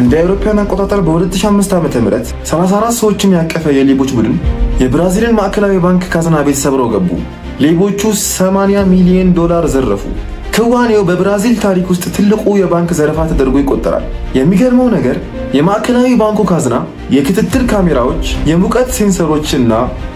እንደ አውሮፓውያን ቆጣጣር በ2005 ዓመተ ምህረት 34 ሰዎችን ያቀፈ የሌቦች ቡድን የብራዚልን ማዕከላዊ ባንክ ካዝና ቤት ሰብረው ገቡ። ሌቦቹ 80 ሚሊዮን ዶላር ዘረፉ። ክዋኔው በብራዚል ታሪክ ውስጥ ትልቁ የባንክ ዘረፋ ተደርጎ ይቆጠራል። የሚገርመው ነገር የማዕከላዊ ባንኩ ካዝና የክትትል ካሜራዎች፣ የሙቀት ሴንሰሮችና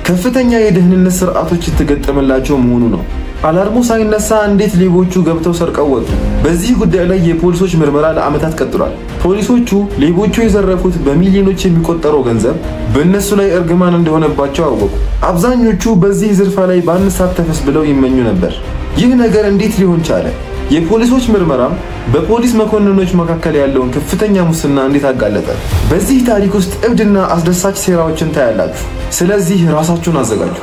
ከፍተኛ የደህንነት ስርዓቶች ተገጠመላቸው መሆኑ ነው። አላርሙ ሳይነሳ እንዴት ሌቦቹ ገብተው ሰርቀው ወጡ? በዚህ ጉዳይ ላይ የፖሊሶች ምርመራ ለዓመታት ቀጥሏል። ፖሊሶቹ ሌቦቹ የዘረፉት በሚሊዮኖች የሚቆጠረው ገንዘብ በእነሱ ላይ እርግማን እንደሆነባቸው አወቁ። አብዛኞቹ በዚህ ዝርፋ ላይ ባንሳተፍስ ብለው ይመኙ ነበር። ይህ ነገር እንዴት ሊሆን ቻለ? የፖሊሶች ምርመራ በፖሊስ መኮንኖች መካከል ያለውን ከፍተኛ ሙስና እንዴት አጋለጠ? በዚህ ታሪክ ውስጥ እብድና አስደሳች ሴራዎችን ታያላችሁ። ስለዚህ ራሳችሁን አዘጋጁ።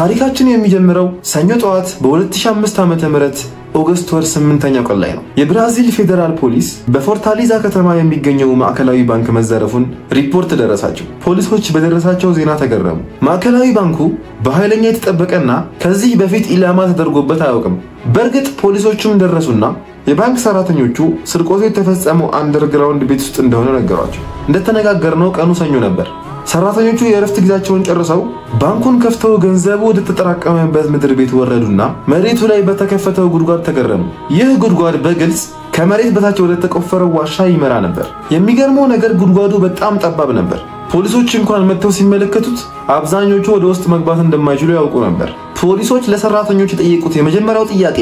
ታሪካችን የሚጀምረው ሰኞ ጠዋት በ2005 ዓመተ ምህረት ኦገስት ወር 8ኛ ቀን ላይ ነው። የብራዚል ፌደራል ፖሊስ በፎርታሊዛ ከተማ የሚገኘው ማዕከላዊ ባንክ መዘረፉን ሪፖርት ደረሳቸው። ፖሊሶች በደረሳቸው ዜና ተገረሙ። ማዕከላዊ ባንኩ በኃይለኛ የተጠበቀና ከዚህ በፊት ኢላማ ተደርጎበት አያውቅም። በርግጥ ፖሊሶቹም ደረሱና የባንክ ሰራተኞቹ ስርቆቱ የተፈጸመው አንደርግራውንድ ቤት ውስጥ እንደሆነ ነገሯቸው። እንደተነጋገርነው ቀኑ ሰኞ ነበር። ሰራተኞቹ የረፍት ጊዜያቸውን ጨርሰው ባንኩን ከፍተው ገንዘቡ ወደተጠራቀመበት ምድር ቤት ወረዱና መሬቱ ላይ በተከፈተው ጉድጓድ ተገረሙ። ይህ ጉድጓድ በግልጽ ከመሬት በታች ወደተቆፈረው ዋሻ ይመራ ነበር። የሚገርመው ነገር ጉድጓዱ በጣም ጠባብ ነበር። ፖሊሶች እንኳን መጥተው ሲመለከቱት አብዛኞቹ ወደ ውስጥ መግባት እንደማይችሉ ያውቁ ነበር። ፖሊሶች ለሰራተኞቹ የጠየቁት የመጀመሪያው ጥያቄ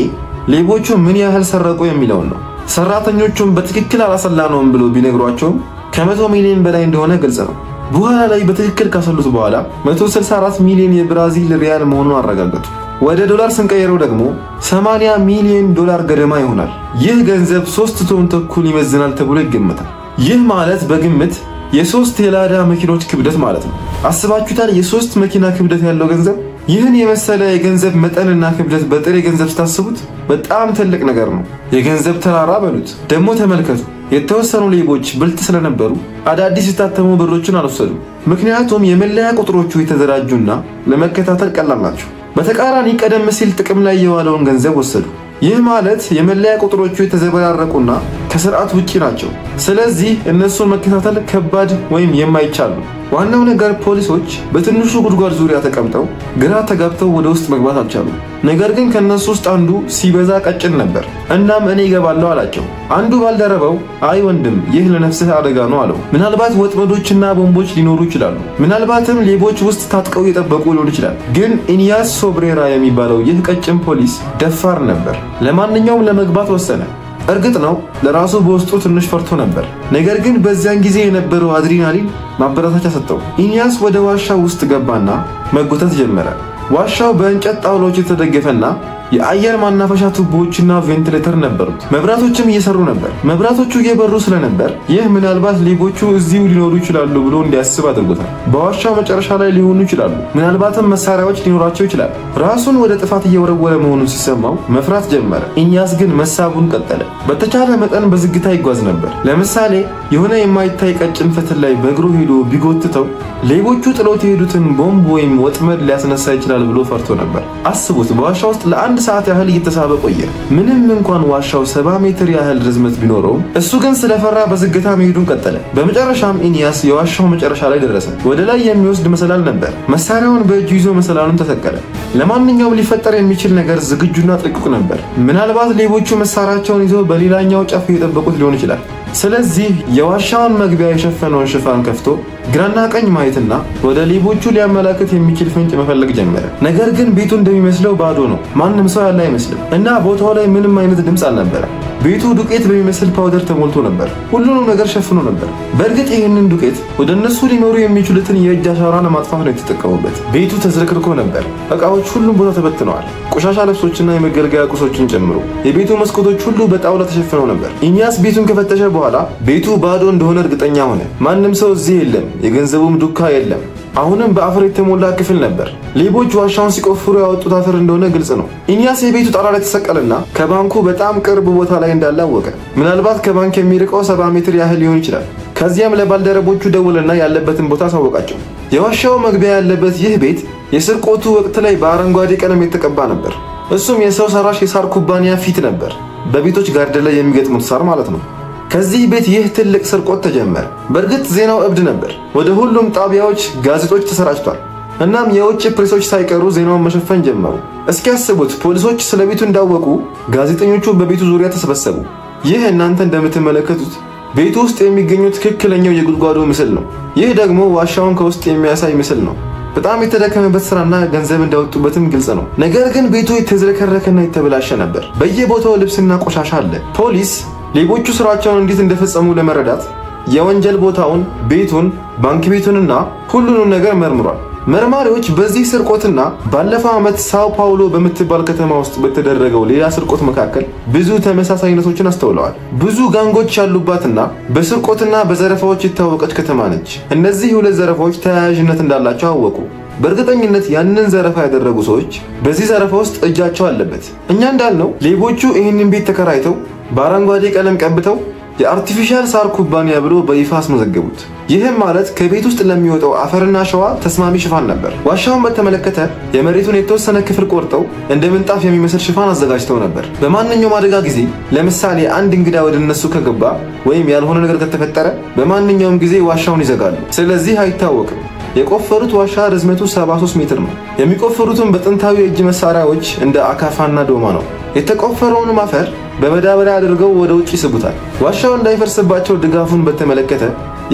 ሌቦቹ ምን ያህል ሰረቁ የሚለው ነው። ሰራተኞቹም በትክክል አላሰላነውም ብሎ ቢነግሯቸው ከ100 ሚሊዮን በላይ እንደሆነ ግልጽ ነው። በኋላ ላይ በትክክል ካሰሉት በኋላ 164 ሚሊዮን የብራዚል ሪያል መሆኑን አረጋግጡ። ወደ ዶላር ስንቀይረው ደግሞ 80 ሚሊዮን ዶላር ገደማ ይሆናል። ይህ ገንዘብ 3 ቶን ተኩል ይመዝናል ተብሎ ይገመታል። ይህ ማለት በግምት የ3 የላዳ መኪኖች ክብደት ማለት ነው። አስባችሁታል? የ3 መኪና ክብደት ያለው ገንዘብ። ይህን የመሰለ የገንዘብ መጠንና ክብደት በጥሬ ገንዘብ ስታስቡት በጣም ትልቅ ነገር ነው። የገንዘብ ተራራ በሉት። ደግሞ ተመልከቱ የተወሰኑ ሌቦች ብልጥ ስለነበሩ አዳዲስ የታተሙ ብሮችን አልወሰዱ። ምክንያቱም የመለያ ቁጥሮቹ የተደራጁና ለመከታተል ቀላል ናቸው። በተቃራኒ ቀደም ሲል ጥቅም ላይ የዋለውን ገንዘብ ወሰዱ። ይህ ማለት የመለያ ቁጥሮቹ የተዘበራረቁና ከስርዓት ውጪ ናቸው። ስለዚህ እነሱን መከታተል ከባድ ወይም የማይቻል ነው። ዋናው ነገር ፖሊሶች በትንሹ ጉድጓድ ዙሪያ ተቀምጠው ግራ ተጋብተው ወደ ውስጥ መግባት አልቻሉም። ነገር ግን ከነሱ ውስጥ አንዱ ሲበዛ ቀጭን ነበር። እናም እኔ ይገባለሁ አላቸው። አንዱ ባልደረበው አይ ወንድም ይህ ለነፍስህ አደጋ ነው አለው። ምናልባት ወጥመዶችና ቦምቦች ሊኖሩ ይችላሉ። ምናልባትም ሌቦች ውስጥ ታጥቀው የጠበቁ ሊሆን ይችላል። ግን ኢኒያስ ሶብሬራ የሚባለው ይህ ቀጭን ፖሊስ ደፋር ነበር። ለማንኛውም ለመግባት ወሰነ። እርግጥ ነው ለራሱ በውስጡ ትንሽ ፈርቶ ነበር። ነገር ግን በዚያን ጊዜ የነበረው አድሬናሊን ማበረታቻ ሰጠው። ኢኒያስ ወደ ዋሻው ውስጥ ገባና መጎተት ጀመረ። ዋሻው በእንጨት ጣውላዎች የተደገፈና የአየር ማናፈሻ ቱቦዎችና ቬንቲሌተር ነበሩት። መብራቶችም እየሰሩ ነበር። መብራቶቹ እየበሩ ስለነበር ይህ ምናልባት ሌቦቹ እዚሁ ሊኖሩ ይችላሉ ብሎ እንዲያስብ አድርጎታል። በዋሻው መጨረሻ ላይ ሊሆኑ ይችላሉ፣ ምናልባትም መሳሪያዎች ሊኖራቸው ይችላል። ራሱን ወደ ጥፋት እየወረወረ መሆኑን ሲሰማው መፍራት ጀመረ። ኢኒያስ ግን መሳቡን ቀጠለ። በተቻለ መጠን በዝግታ ይጓዝ ነበር። ለምሳሌ የሆነ የማይታይ ቀጭን ፈትል ላይ በእግሩ ሄዶ ቢጎትተው ሌቦቹ ጥሎት የሄዱትን ቦምብ ወይም ወጥመድ ሊያስነሳ ይችላል ብሎ ፈርቶ ነበር። አስቡት በዋሻው ውስጥ ሰዓት ያህል እየተሳበ ቆየ። ምንም እንኳን ዋሻው 70 ሜትር ያህል ርዝመት ቢኖረው እሱ ግን ስለፈራ በዝግታ መሄዱን ቀጠለ። በመጨረሻም ኢኒያስ የዋሻው መጨረሻ ላይ ደረሰ። ወደ ላይ የሚወስድ መሰላል ነበር። መሳሪያውን በእጁ ይዞ መሰላሉን ተሰቀለ። ለማንኛውም ሊፈጠር የሚችል ነገር ዝግጁና ጥንቁቅ ነበር። ምናልባት ሌቦቹ መሳሪያቸውን ይዘው በሌላኛው ጫፍ እየጠበቁት ሊሆን ይችላል። ስለዚህ የዋሻውን መግቢያ የሸፈነውን ሽፋን ከፍቶ ግራና ቀኝ ማየትና ወደ ሌቦቹ ሊያመላክት የሚችል ፍንጭ መፈለግ ጀመረ። ነገር ግን ቤቱ እንደሚመስለው ባዶ ነው። ማንም ሰው ያለ አይመስልም እና ቦታው ላይ ምንም አይነት ድምጽ አልነበረም። ቤቱ ዱቄት በሚመስል ፓውደር ተሞልቶ ነበር። ሁሉንም ነገር ሸፍኖ ነበር። በእርግጥ ይህንን ዱቄት ወደ እነሱ ሊኖሩ የሚችሉትን የእጅ አሻራን ማጥፋት ነው የተጠቀሙበት። ቤቱ ተዝረክርኮ ነበር። እቃዎች ሁሉም ቦታ ተበትነዋል። ቆሻሻ ልብሶችና የመገልገያ ቁሶችን ጨምሮ የቤቱ መስኮቶች ሁሉ በጣውላ ተሸፍነው ነበር። ኢኒያስ ቤቱን ከፈተሸ በኋላ ቤቱ ባዶ እንደሆነ እርግጠኛ ሆነ። ማንም ሰው እዚህ የለም። የገንዘቡም ዱካ የለም። አሁንም በአፈር የተሞላ ክፍል ነበር። ሌቦች ዋሻውን ሲቆፍሩ ያወጡት አፈር እንደሆነ ግልጽ ነው። ኢኒያስ የቤቱ ጣራ ላይ ተሰቀለና ከባንኩ በጣም ቅርብ ቦታ ላይ እንዳለ አወቀ። ምናልባት ከባንክ የሚርቀው 70 ሜትር ያህል ሊሆን ይችላል። ከዚያም ለባልደረቦቹ ደውልና ያለበትን ቦታ አሳወቃቸው። የዋሻው መግቢያ ያለበት ይህ ቤት የስርቆቱ ወቅት ላይ ባረንጓዴ ቀለም የተቀባ ነበር እሱም የሰው ሰራሽ የሳር ኩባንያ ፊት ነበር በቤቶች ጋርደ ላይ የሚገጥሙት ሳር ማለት ነው ከዚህ ቤት ይህ ትልቅ ስርቆት ተጀመረ በርግጥ ዜናው እብድ ነበር ወደ ሁሉም ጣቢያዎች ጋዜጦች ተሰራጭቷል እናም የውጭ ፕሬሶች ሳይቀሩ ዜናውን መሸፈን ጀመሩ እስኪያስቡት ፖሊሶች ስለቤቱ እንዳወቁ ጋዜጠኞቹ በቤቱ ዙሪያ ተሰበሰቡ ይህ እናንተ እንደምትመለከቱት ቤቱ ውስጥ የሚገኙት ትክክለኛው የጉድጓዶ ምስል ነው ይህ ደግሞ ዋሻውን ከውስጥ የሚያሳይ ምስል ነው በጣም የተደከመበት ስራና ገንዘብ እንዳወጡበትም ግልጽ ነው ነገር ግን ቤቱ የተዝረከረከና የተበላሸ ነበር በየቦታው ልብስና ቆሻሻ አለ ፖሊስ ሌቦቹ ስራቸውን እንዴት እንደፈጸሙ ለመረዳት የወንጀል ቦታውን ቤቱን ባንክ ቤቱንና ሁሉንም ነገር መርምሯል መርማሪዎች በዚህ ስርቆትና ባለፈው አመት ሳው ፓውሎ በመትባል ከተማ ውስጥ በተደረገው ሌላ ስርቆት መካከል ብዙ ተመሳሳይነቶችን አስተውለዋል። ብዙ ጋንጎች ያሉባትና በስርቆትና በዘረፋዎች የታወቀች ከተማ ነች። እነዚህ ሁለት ዘረፋዎች ተያያዥነት እንዳላቸው አወቁ። በእርግጠኝነት ያንን ዘረፋ ያደረጉ ሰዎች በዚህ ዘረፋ ውስጥ እጃቸው አለበት። እኛ እንዳልነው ሌቦቹ ይህንን ቤት ተከራይተው ባረንጓዴ ቀለም ቀብተው የአርቲፊሻል ሳር ኩባንያ ብሎ በይፋስ መዘገቡት ይሄም ማለት ከቤት ውስጥ ለሚወጣው አፈርና ሸዋ ተስማሚ ሽፋን ነበር ዋሻውን በተመለከተ የመሬቱን የተወሰነ ክፍል ቆርጠው እንደ ምንጣፍ የሚመስል ሽፋን አዘጋጅተው ነበር በማንኛውም አደጋ ጊዜ ለምሳሌ አንድ እንግዳ ወደ እነሱ ከገባ ወይም ያልሆነ ነገር ከተፈጠረ በማንኛውም ጊዜ ዋሻውን ይዘጋሉ ስለዚህ አይታወቅም የቆፈሩት ዋሻ ርዝመቱ 73 ሜትር ነው የሚቆፈሩትም በጥንታዊ እጅ መሳሪያዎች እንደ አካፋና ዶማ ነው የተቆፈረውን ማፈር በመዳበሪያ አድርገው ወደ ውጪ ይስቡታል ዋሻው እንዳይፈርስባቸው ድጋፉን በተመለከተ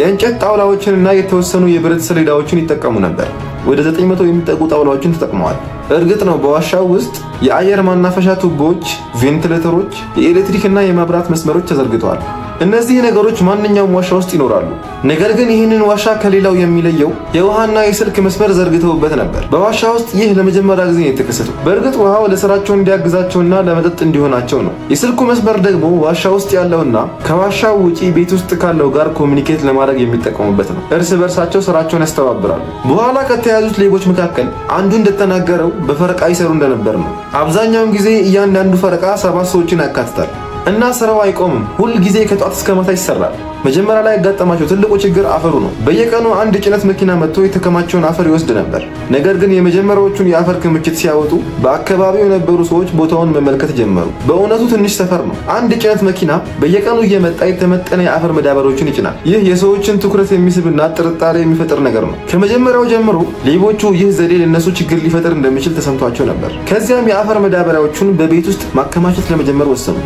የእንጨት ጣውላዎችንና የተወሰኑ የብረት ሰሌዳዎችን ይጠቀሙ ነበር ወደ 900 የሚጠጉ ጣውላዎችን ተጠቅመዋል እርግጥ ነው በዋሻው ውስጥ የአየር ማናፈሻ ቱቦዎች ቬንቲሌተሮች የኤሌክትሪክና የመብራት መስመሮች ተዘርግተዋል እነዚህ ነገሮች ማንኛውም ዋሻ ውስጥ ይኖራሉ ነገር ግን ይህንን ዋሻ ከሌላው የሚለየው የውሃና የስልክ መስመር ዘርግተውበት ነበር በዋሻ ውስጥ ይህ ለመጀመሪያ ጊዜ የተከሰተው በእርግጥ ውሃው ለስራቸው እንዲያግዛቸውና ለመጠጥ እንዲሆናቸው ነው የስልኩ መስመር ደግሞ ዋሻ ውስጥ ያለውና ከዋሻው ውጪ ቤት ውስጥ ካለው ጋር ኮሙኒኬት ለማድረግ የሚጠቀሙበት ነው እርስ በርሳቸው ስራቸውን ያስተባብራሉ በኋላ ከተያዙት ሌቦች መካከል አንዱ እንደተናገረው በፈረቃ ይሰሩ እንደነበር ነው አብዛኛውን ጊዜ እያንዳንዱ ፈረቃ 7 ሰዎችን ያካትታል እና ስራው አይቆምም ሁሉ ጊዜ ከጧት እስከ ማታ ይሰራል መጀመሪያ ላይ ያጋጠማቸው ትልቁ ችግር አፈሩ ነው በየቀኑ አንድ ጭነት መኪና መጥቶ የተከማቸውን አፈር ይወስድ ነበር ነገር ግን የመጀመሪያዎቹን የአፈር ክምችት ሲያወጡ በአካባቢው የነበሩ ሰዎች ቦታውን መመልከት ጀመሩ በእውነቱ ትንሽ ሰፈር ነው አንድ ጭነት መኪና በየቀኑ እየመጣ የተመጠነ የአፈር መዳበሮችን ይጭናል ይህ የሰዎችን ትኩረት የሚስብና ጥርጣሬ የሚፈጥር ነገር ነው ከመጀመሪያው ጀምሮ ሌቦቹ ይህ ዘዴ ለነሱ ችግር ሊፈጥር እንደሚችል ተሰምቷቸው ነበር ከዚያም የአፈር መዳበሪያዎችን በቤት ውስጥ ማከማቸት ለመጀመር ወሰኑ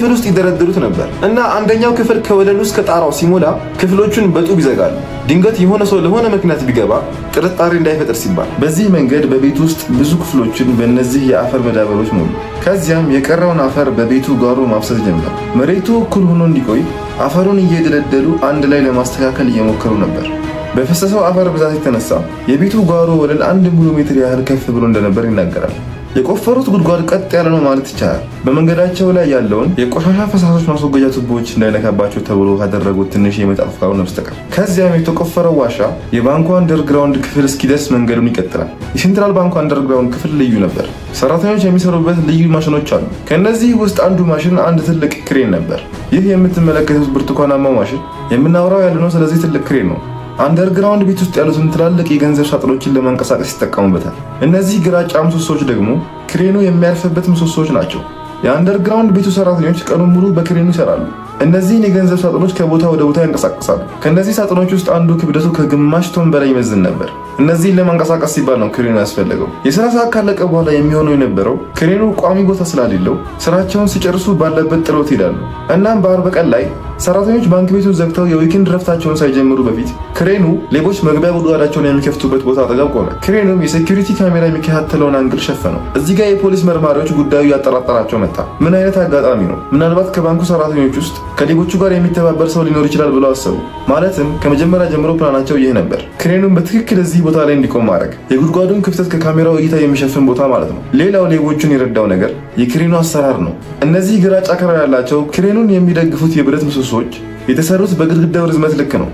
ክፍል ውስጥ ይደረድሩት ነበር እና አንደኛው ክፍል ከወለሉ እስከ ጣራው ሲሞላ ክፍሎቹን በጡብ ይዘጋሉ ድንገት የሆነ ሰው ለሆነ መክናት ቢገባ ጥርጣሬ እንዳይፈጠር ሲባል በዚህ መንገድ በቤት ውስጥ ብዙ ክፍሎችን በእነዚህ የአፈር መዳበሮች ሞሉ ከዚያም የቀረውን አፈር በቤቱ ጋሮ ማፍሰስ ጀመሩ መሬቱ እኩል ሆኖ እንዲቆይ አፈሩን እየደለደሉ አንድ ላይ ለማስተካከል እየሞከሩ ነበር በፈሰሰው አፈር ብዛት የተነሳ የቤቱ ጋሮ ወለል 1 ሜትር ያህል ከፍ ብሎ እንደነበር ይናገራል የቆፈሩት ጉድጓድ ቀጥ ያለ ነው ማለት ይቻላል በመንገዳቸው ላይ ያለውን የቆሻሻ ፈሳሾች ማስወገጃ ቱቦዎች እንዳይነካባቸው ተብሎ ያደረጉት ትንሽ የመጣፍቃው ነብስተቀር ከዚያም የተቆፈረው ዋሻ የባንኩ አንደርግራውንድ ክፍል እስኪደርስ መንገዱን ይቀጥላል የሴንትራል ባንኩ አንደርግራውንድ ክፍል ልዩ ነበር ሰራተኞች የሚሰሩበት ልዩ ማሽኖች አሉ ከነዚህ ውስጥ አንዱ ማሽን አንድ ትልቅ ክሬን ነበር ይህ የምትመለከቱት ብርቱካናማው ማሽን የምናወራው ያለነው ስለዚህ ትልቅ ክሬን ነው አንደርግራውንድ ቤት ውስጥ ያሉትን ትላልቅ የገንዘብ ሻጥሮችን ለማንቀሳቀስ ይጠቀሙበታል እነዚህ ግራጫ ምሰሶች ደግሞ ክሬኑ የሚያርፍበት ምሰሶች ናቸው የአንደርግራውንድ ቤቱ ሰራተኞች ቀኑን ሙሉ በክሬኑ ይሰራሉ እነዚህን የገንዘብ ሻጥሮች ከቦታ ወደ ቦታ ያንቀሳቅሳሉ ከነዚህ ሻጥሮች ውስጥ አንዱ ክብደቱ ከግማሽ ቶን በላይ ይመዝን ነበር እነዚህ ለማንቀሳቀስ ሲባል ነው ክሬኑ ያስፈልገው የሥራ ሰዓት ካለቀ በኋላ የሚሆነው የነበረው ክሬኑ ቋሚ ቦታ ስላልሌለው ስራቸውን ሲጨርሱ ባለበት ጥሎት ይላሉ እናም በአርብ ቀን ላይ ሰራተኞች ባንክ ቤቱን ዘግተው የዊኬንድ ረፍታቸውን ሳይጀምሩ በፊት ክሬኑ ሌቦች መግቢያ ጉድጓዳቸውን የሚከፍቱበት ቦታ አጠገብ ቆመ ክሬኑም የሴኩሪቲ ካሜራ የሚከታተለውን አንግል ሸፈነው እዚህ ጋር የፖሊስ መርማሪዎች ጉዳዩ ያጠራጠራቸው መጣ ምን አይነት አጋጣሚ ነው ምናልባት ከባንኩ ሰራተኞች ውስጥ ከሌቦቹ ጋር የሚተባበር ሰው ሊኖር ይችላል ብለው አሰቡ ማለትም ከመጀመሪያ ጀምሮ ፕላናቸው ይሄ ነበር ክሬኑን በትክክል እዚህ ቦታ ላይ እንዲቆም ማድረግ የጉድጓዱን ክፍተት ከካሜራው እይታ የሚሸፍን ቦታ ማለት ነው ሌላው ሌቦቹን የረዳው ነገር የክሬኑ አሰራር ነው እነዚህ ግራጫ ከለር ያላቸው ክሬኑን የሚደግፉት የብረት ምሰሶች የተሰሩት በግድግዳው ርዝመት ልክ ነው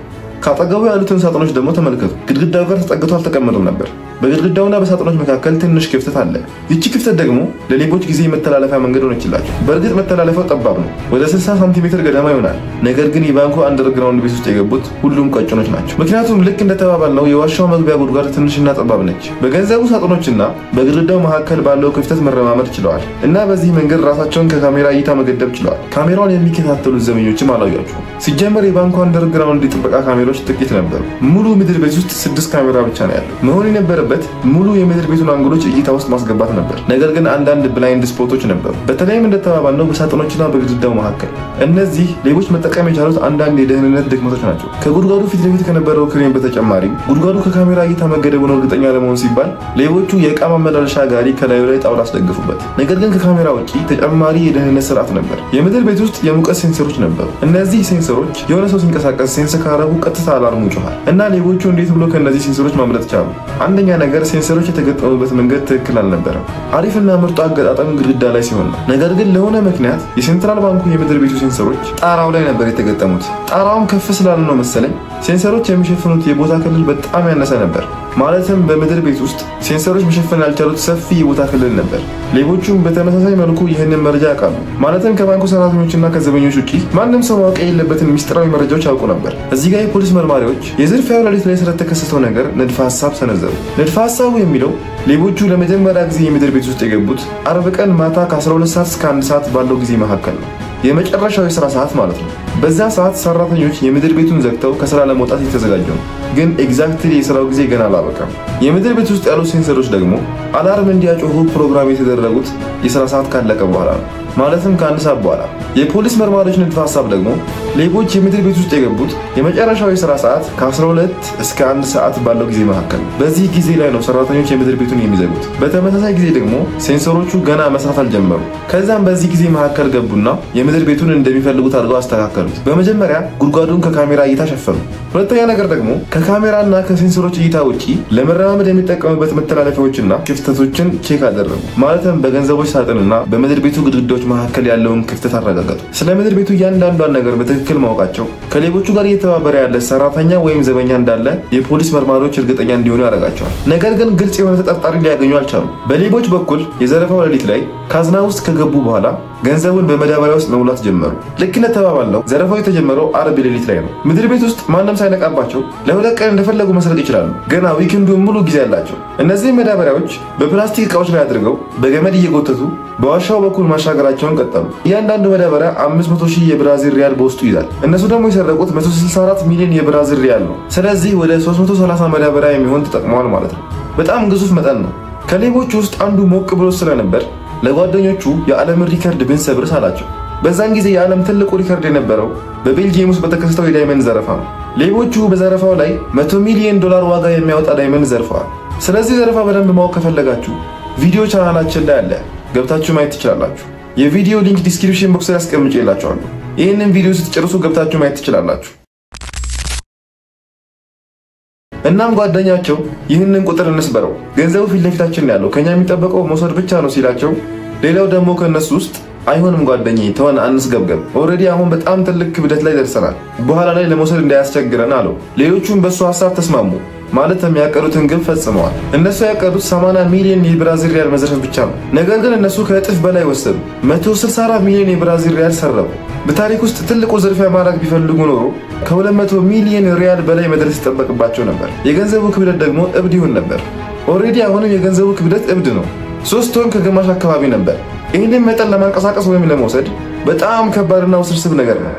كاتجاوي على تنسات نوش دموت ملكه قد قد داوغر تتقطوا التكملوا نبر بقد قد داونا بساتنوش مكاكل تنش كفتت عليه يجي كفتت دغمو لليبوت غزي متلالفه منغدو نتيلاچ برغت متلالفه طباب نو ወደ 60 سم ገደማ ይሆናል ነገር ግን ይባንኮ አንደርግራውንድ ቤት ውስጥ የገቡት ሁሉም ቀጭኖች ናቸው ምክንያቱም ልክ እንደተባባልነው የዋሻው መግቢያ ጉድጓድ ትንሽና ጠባብ ነች በገንዘቡ ሳጥኖችና በግድግዳው መካከል ባለው ክፍተት መረማመድ ችለዋል እና በዚህ መንገድ ራሳቸውን ከካሜራ እይታ መገደብ ችለዋል ካሜራውን የሚከታተሉ ዘመኞችም አላያቸው ሲጀመር የባንኮ አንደርግራውንድ ጥበቃ ካሜራዎች ጥቂት ነበሩ ሙሉ ምድር ቤት ውስጥ 6 ካሜራ ብቻ ነው ያለው መሆን የነበረበት ሙሉ የምድር ቤቱን አንግሎች እይታ ውስጥ ማስገባት ነበር ነገር ግን አንዳንድ ብላይንድ ስፖቶች ነበሩ በተለይም እንደተባባልነው በሳጥኖችና በግድግዳው መካከል እነዚህ ሌቦች መጠቀም የቻሉት አንዳንድ የደህንነት ድክመቶች ናቸው ከጉድጓዱ ፊት ለፊት ከነበረው ክሬን በተጨማሪ ጉድጓዱ ከካሜራ እይታ መገደቡን እርግጠኛ ለመሆን ሲባል ሌቦቹ የእቃ ማመላለሻ ጋሪ ከላዩ ላይ ጣውላ አስደግፉበት ነገር ግን ከካሜራ ውጪ ተጨማሪ የደህንነት ስርዓት ነበር የምድር ቤት ውስጥ የሙቀት ሴንሰሮች ነበሩ እነዚህ ሴንሰሮች የሆነ ሰው ሲንቀሳቀስ ሴንሰር ካረቡ ቀጥታ አላርሙ ይጮሃል እና ሌቦቹ እንዴት ብሎ ከነዚህ ሴንሰሮች ማምለጥ ቻሉ አንደኛ ነገር ሴንሰሮች የተገጠሙበት መንገድ ትክክል አልነበረም አሪፍና ምርጥ አጋጣሚ ግድግዳ ላይ ሲሆን ነገር ግን ለሆነ ምክንያት የሴንትራል ባንኩ የምድር ቤት ሴንሰሮች ጣራው ላይ ነበር የተገጠሙት ጣራውም ከፍ ስላለ ነው መሰለኝ ሴንሰሮች የሚሸፍኑት የቦታ ክልል በጣም ያነሰ ነበር ማለትም በመድር ቤት ውስጥ ሴንሰሮች መሸፈን ያልቻሉት ሰፊ የቦታ ክልል ነበር ሌቦቹም በተመሳሳይ መልኩ ይሄንን መረጃ አቀሙ ማለትም ከባንኩ ሰራተኞችና ከዘበኞች ውጪ ማንም ሰው ማወቅ የሌለበትን ሚስጥራዊ መረጃዎች አውቁ ነበር እዚህ ጋር የፖሊስ መርማሪዎች የዝርፊያው ለሊት ላይ ስለተከሰተው ነገር ንድፈ ሐሳብ ሰነዘሩ ንድፈ ሐሳቡ የሚለው ሌቦቹ ለመጀመሪያ ጊዜ የመድር ቤት ውስጥ የገቡት አርብ ቀን ማታ ከ12 ሰዓት እስከ 1 ሰዓት ባለው ጊዜ መካከል ነው የመጨረሻው ስራ ሰዓት ማለት ነው በዛ ሰዓት ሰራተኞች የምድር ቤቱን ዘግተው ከስራ ለመውጣት እየተዘጋጁ ግን ኤግዛክትሊ የስራው ጊዜ ገና አላበቃም የምድር ቤት ውስጥ ያሉ ሴንሰሮች ደግሞ አላርም እንዲያጮሁ ፕሮግራም የተደረጉት የስራ ሰዓት ካለቀ በኋላ ማለትም ከአንድ ሰዓት በኋላ የፖሊስ መርማሪዎች ንድፈ ሐሳብ ደግሞ ሌቦች የምድር ቤት ውስጥ የገቡት የመጨረሻው ስራ ሰዓት ከ12 እስከ 1 ሰዓት ባለው ጊዜ መካከል በዚህ ጊዜ ላይ ነው ሰራተኞች የምድር ቤቱን የሚዘጉት በተመሳሳይ ጊዜ ደግሞ ሴንሰሮቹ ገና መስራት አልጀመሩ ከዛም በዚህ ጊዜ መካከል ገቡና የምድር ቤቱን እንደሚፈልጉት አድርገው አስተካከሉት በመጀመሪያ ጉድጓዱን ከካሜራ እይታ ሸፈኑ ሁለተኛ ነገር ደግሞ ከካሜራና ከሴንሰሮች እይታ ውጪ ለመረማመድ የሚጠቀሙበት መተላለፊያዎችና ክፍተቶችን ቼክ አደረጉ ማለትም በገንዘቦች ሳጥንና በምድር ቤቱ ግድግዳዎች መካከል ያለውን ክፍተት አረጋገጡ ስለምድር ቤቱ ያንዳንዷን ነገር በትክክል ማወቃቸው ከሌቦቹ ጋር የተባበረ ያለ ሰራተኛ ወይም ዘበኛ እንዳለ የፖሊስ መርማሪዎች እርግጠኛ እንዲሆኑ ያረጋቸዋል ነገር ግን ግልጽ የሆነ ተጠርጣሪ ሊያገኙ አልቻሉም በሌቦች በኩል የዘረፋው ለሊት ላይ ካዝና ውስጥ ከገቡ በኋላ ገንዘቡን በመዳበሪያ ውስጥ መሙላት ጀመሩ ለክነት ተባባለው ዘረፋው የተጀመረው አርብ ለሊት ላይ ነው ምድር ቤት ውስጥ ማንንም ሳይነቃባቸው ለሁለት ቀን እንደፈለጉ መስረቅ ይችላሉ ገና ዊክንዱን ሙሉ ጊዜ ያላቸው እነዚህ መዳበሪያዎች በፕላስቲክ እቃዎች ላይ አድርገው በገመድ እየጎተቱ በዋሻው በኩል ማሻገራቸውን ቀጠሉ ያንዳንዱ መዳበሪያ 500,000 የብራዚል ሪያል በውስጡ ይዛል እነሱ ደግሞ የሰረቁት 164 ሚሊዮን የብራዚል ሪያል ነው ስለዚህ ወደ 330 መዳበሪያ የሚሆን ተጠቅመዋል ማለት ነው በጣም ግዙፍ መጠን ነው ከሌቦቹ ውስጥ አንዱ ሞቅ ብሎ ስለነበር ለጓደኞቹ የዓለም ሪከርድ ብንሰብር አላቸው በዛን ጊዜ የዓለም ትልቁ ሪከርድ የነበረው በቤልጂየም ውስጥ በተከሰተው የዳይመንድ ዘረፋ ነው ሌቦቹ በዘረፋው ላይ 100 ሚሊዮን ዶላር ዋጋ የሚያወጣ ዳይመንድ ዘርፈዋል ስለዚህ ዘረፋ በደንብ ማወቅ ከፈለጋችሁ ቪዲዮ ቻናላችን ላይ አለ ገብታችሁ ማየት ትችላላችሁ የቪዲዮ ሊንክ ዲስክሪፕሽን ቦክስ ላይ አስቀምጬላችኋለሁ ይሄንን ቪዲዮ ስትጨርሱ ገብታችሁ ማየት ትችላላችሁ እናም ጓደኛቸው ይሄንን ቁጥር እንስበረው ገንዘቡ ፍለፊታችን ያለው ከኛ የሚጠበቀው መውሰድ ብቻ ነው ሲላቸው ሌላው ደሞ ከነሱ ውስጥ አይሆንም ጓደኛዬ ተወና አንስገብገብ ኦሬዲ አሁን በጣም ትልቅ ክብደት ላይ ደርሰናል በኋላ ላይ ለመውሰድ እንዳያስቸግረን አለው ሌሎቹም በሱ ሐሳብ ተስማሙ ማለትም ያቀሩትን ግን ፈጽመዋል እነሱ ያቀሩት 80 ሚሊዮን የብራዚል ሪያል መዝረፍ ብቻ ነው ነገር ግን እነሱ ከጥፍ በላይ ወሰዱ 164 ሚሊዮን የብራዚል ሪያል ሰረቁ በታሪክ ውስጥ ትልቁ ዝርፊያ ማድረግ ቢፈልጉ ኖሮ ከ200 ሚሊዮን ሪያል በላይ መድረስ ተጠበቅባቸው ነበር የገንዘቡ ክብደት ደግሞ እብድ ይሁን ነበር ኦሬዲ አሁን የገንዘቡ ክብደት እብድ ነው 3 ቶን ከግማሽ አካባቢ ነበር ይሄንን መጠን ለማንቀሳቀስ ወይም ለመውሰድ በጣም ከባድና ውስብስብ ነገር ነው